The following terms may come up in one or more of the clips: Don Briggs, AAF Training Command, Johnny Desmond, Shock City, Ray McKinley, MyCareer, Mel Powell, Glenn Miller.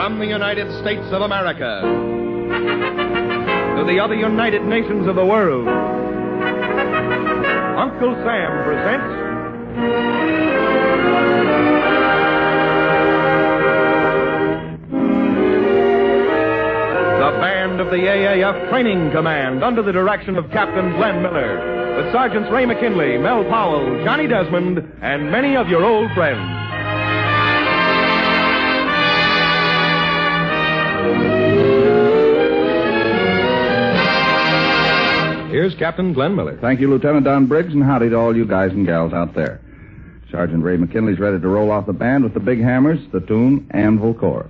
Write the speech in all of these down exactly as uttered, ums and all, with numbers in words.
from the United States of America to the other United Nations of the world, Uncle Sam presents the band of the A A F Training Command under the direction of Captain Glenn Miller, with Sergeants Ray McKinley, Mel Powell, Johnny Desmond, and many of your old friends. Here's Captain Glenn Miller. Thank you, Lieutenant Don Briggs, and howdy to all you guys and gals out there. Sergeant Ray McKinley's ready to roll off the band with the big hammers, the tune, Anvil Corps.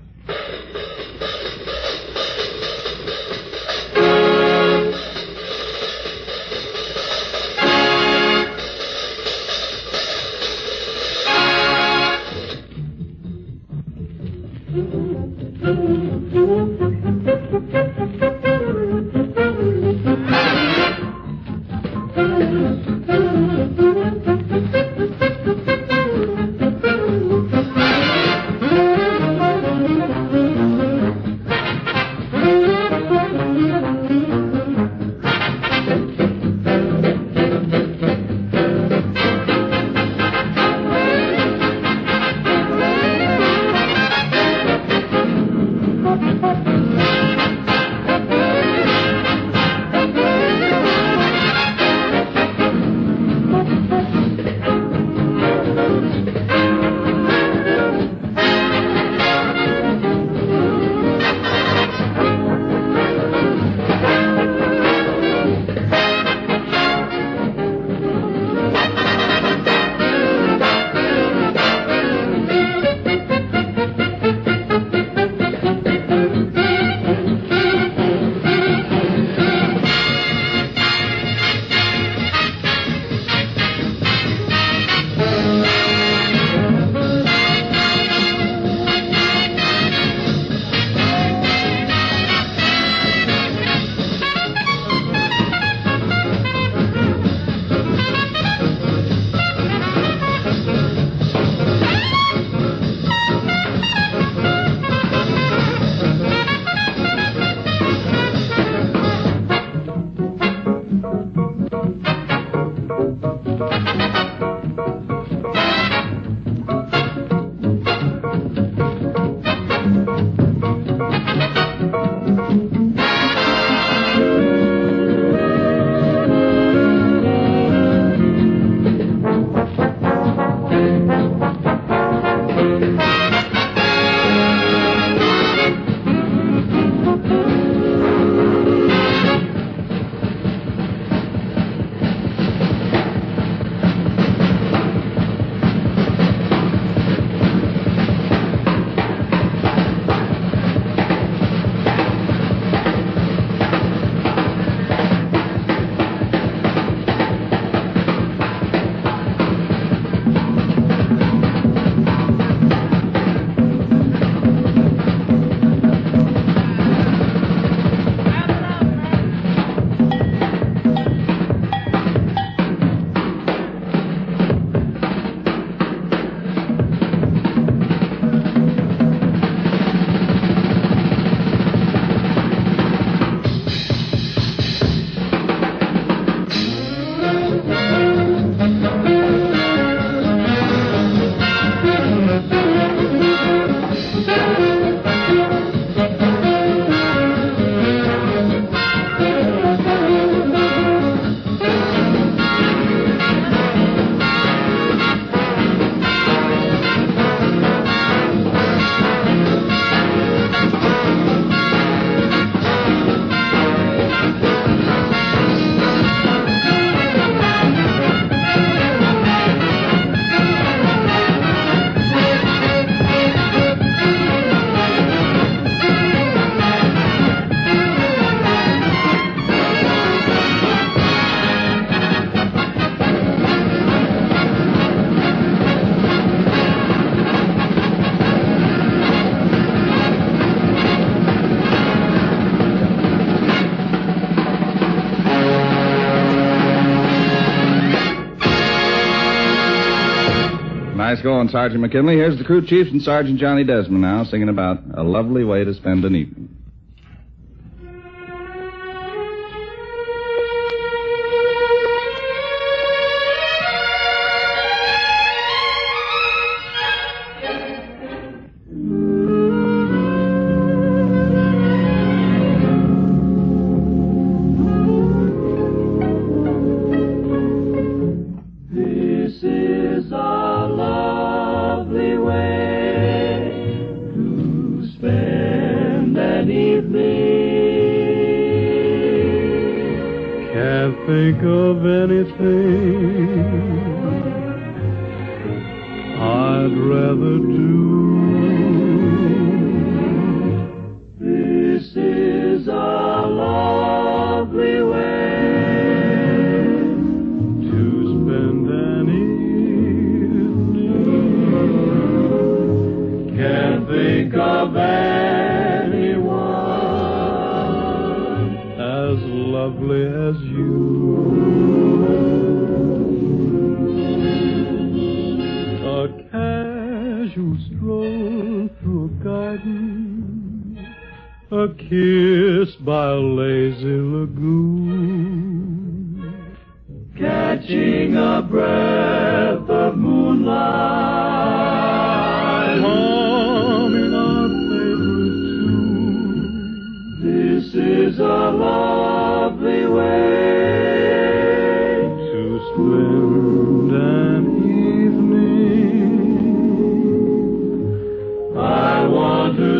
Nice going, Sergeant McKinley. Here's the crew chiefs and Sergeant Johnny Desmond now singing about a lovely way to spend an evening.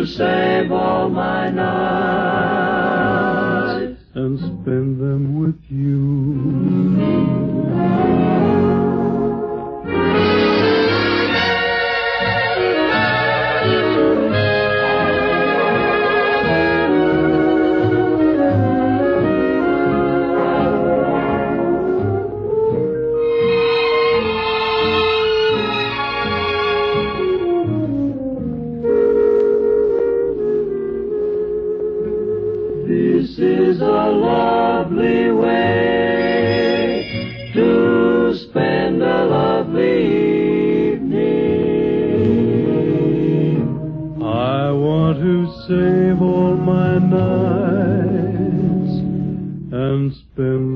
Save all my nights and spend